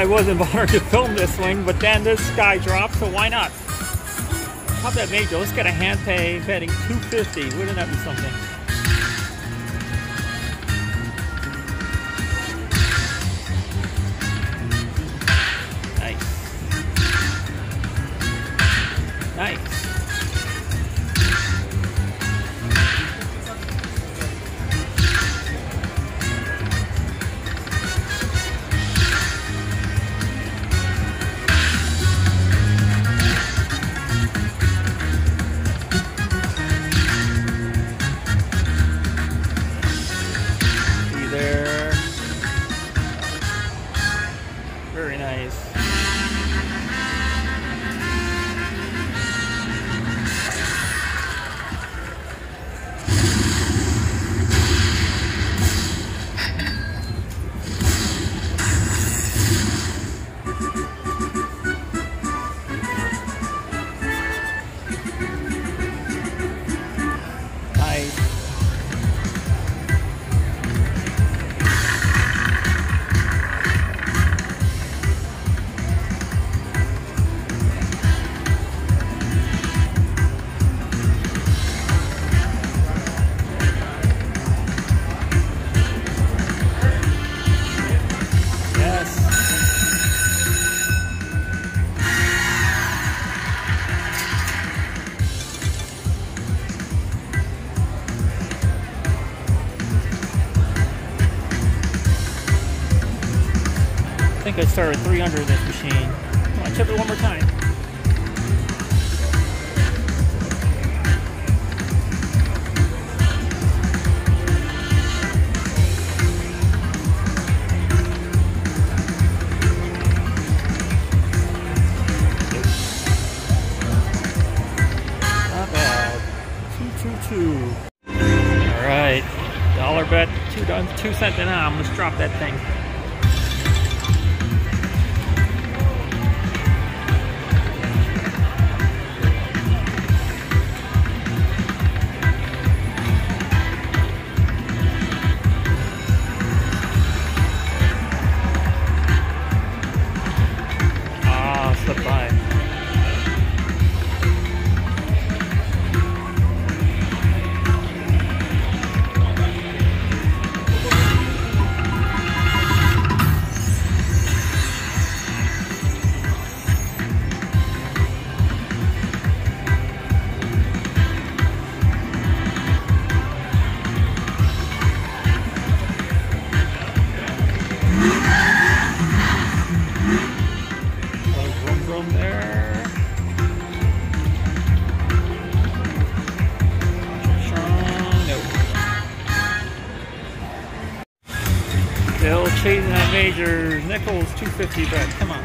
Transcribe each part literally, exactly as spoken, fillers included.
I wasn't bothered to film this thing, but then this guy dropped, so why not? How's that major? Let's get a hand pay betting two fifty. Wouldn't that be something? Very nice. Nice. I think I started with three hundred in this machine. Come on, chip it one more time. Not bad. two two two. All right. Dollar bet, two, two cent an hour. Let's drop that thing. Still chasing that major. Nickels two fifty bet. Come on.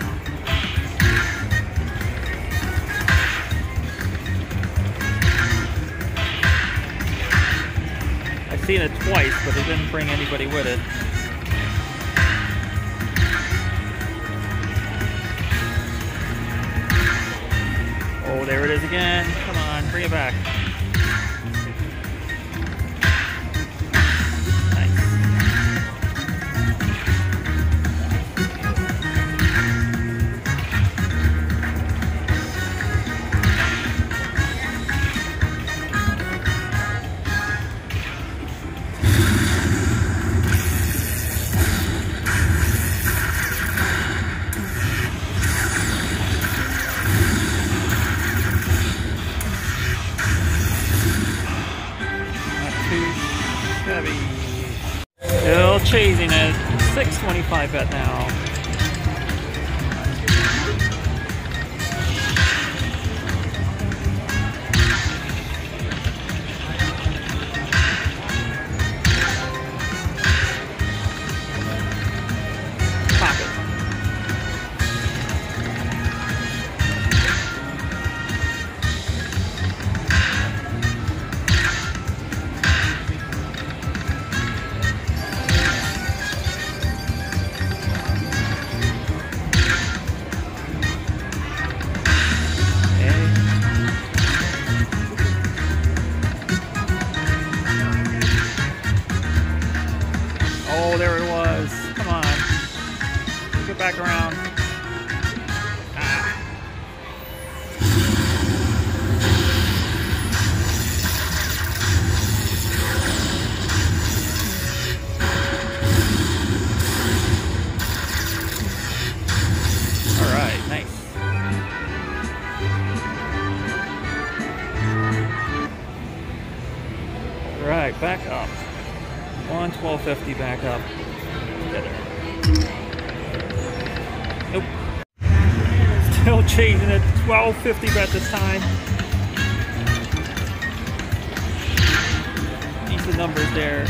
I've seen it twice, but it didn't bring anybody with it. Oh, there it is again. Come on, bring it back. Still chasing it. six twenty-five bet now. back around. Right, back up. one twelve fifty back up. Get there. Nope. Still chasing it. twelve fifty about this time. Decent numbers there.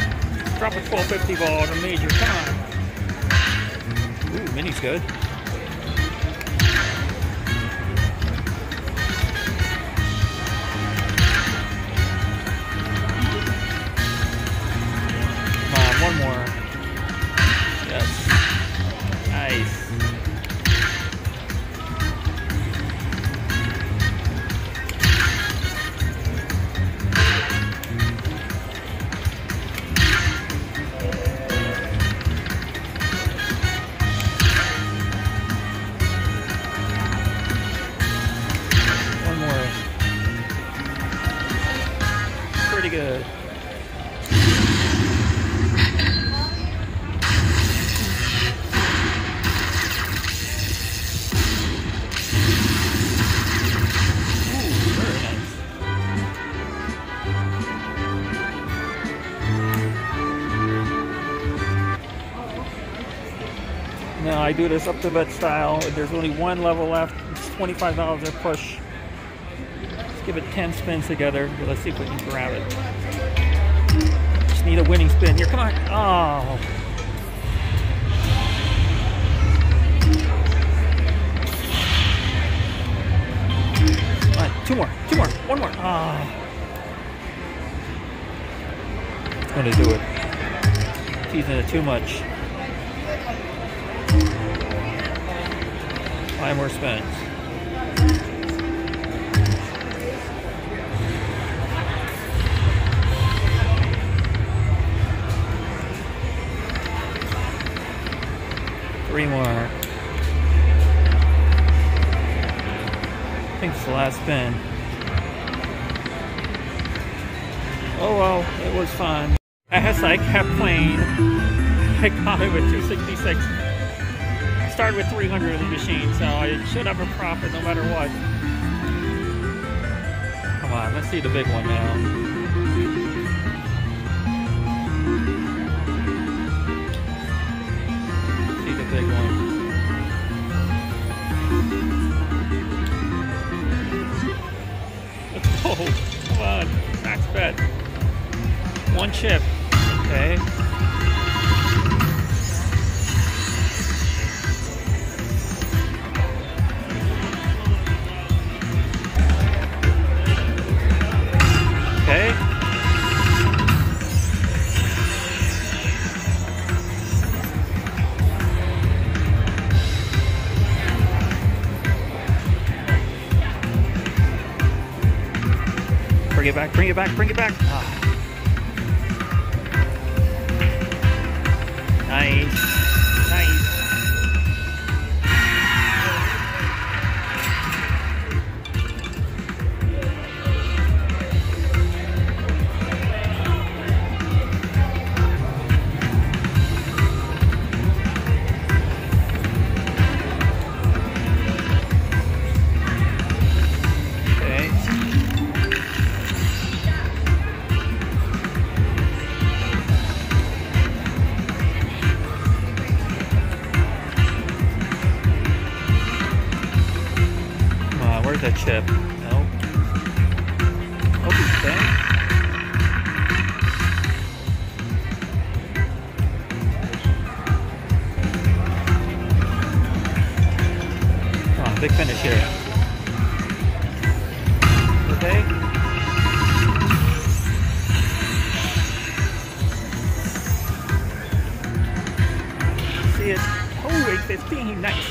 Drop a twelve fifty ball at a major time. Ooh, mini's good. One more. Yes. Nice. One more. Pretty good. Now I do this up to bet style. There's only one level left. It's twenty-five dollars a push. Let's give it ten spins together. Let's see if we can grab it. Just need a winning spin here. Come on. Oh. Come on. Two more. Two more. One more. Oh. It's going to do it. Teasing it too much. Five more spins. Three more. I think it's the last spin. Oh well, it was fun. As I kept playing, I got it with two sixty-six. Started with three hundred in the machine, so I should have a profit no matter what. Come on, let's see the big one now. See the big one. Let's go. Come on, max bet. One chip. Okay. Bring it back, bring it back, bring it back. Ah. Nice, a chip. No. Okay. Oh, big finish here. Okay. See it. Oh, eight fifteen. Nice.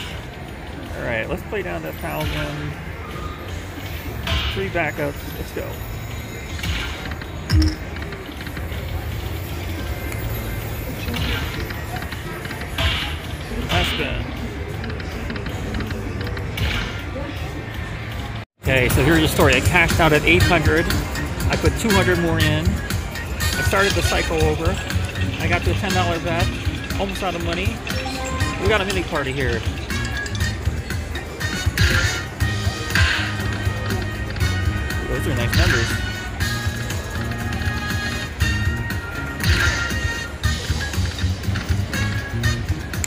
All right, let's play down to one thousand. Three backups, let's go. Last spin. so here's the story. I cashed out at eight hundred. I put two hundred more in. I started the cycle over. I got to a ten dollar bet. Almost out of money. We got a mini party here. Those are nice numbers.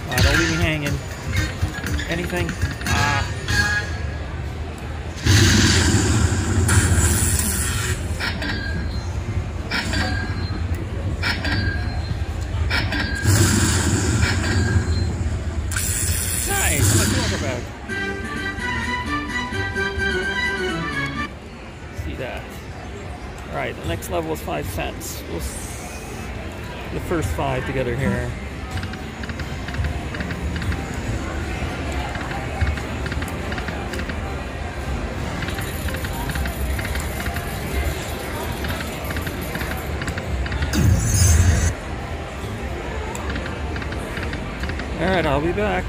Uh, don't leave me hanging. Anything? Ah. Nice. How much you talk about? That. All right, the next level is five cents. We'll s the first five together here. All right, I'll be back.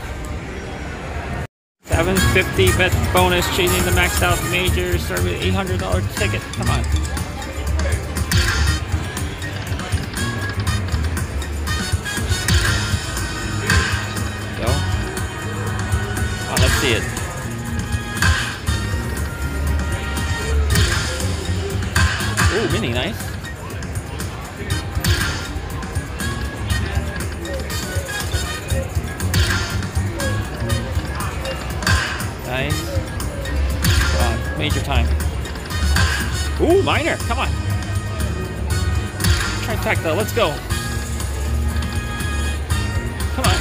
seven fifty bet bonus, chasing the maxed out major, start with eight hundred dollar ticket. Come on. Go. Oh, let's see it. Ooh, mini, nice. Nice. Uh, major time. Ooh, minor. Come on. Trifecta. Let's go. Come on.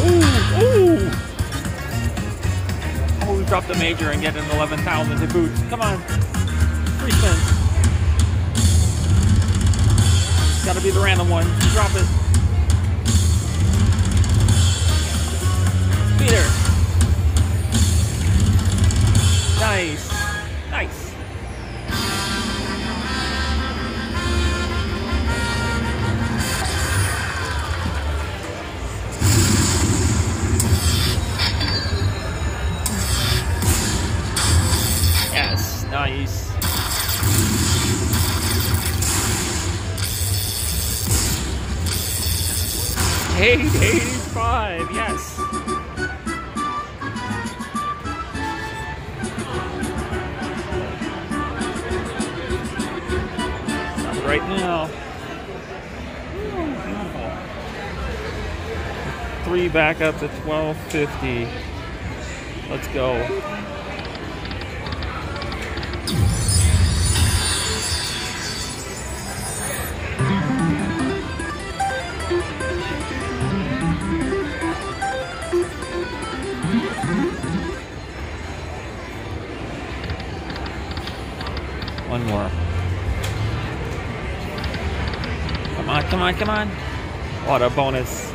Ooh, ooh. Oh, we dropped a major and get an eleven thousand to boot. Come on. Three cents. Gotta be the random one. Drop it. Peter. Nice. Nice. Yes, nice. eight eighty-five, yes. Right now, three back up to twelve fifty. Let's go. One more. Come on, come on, come on. What a bonus.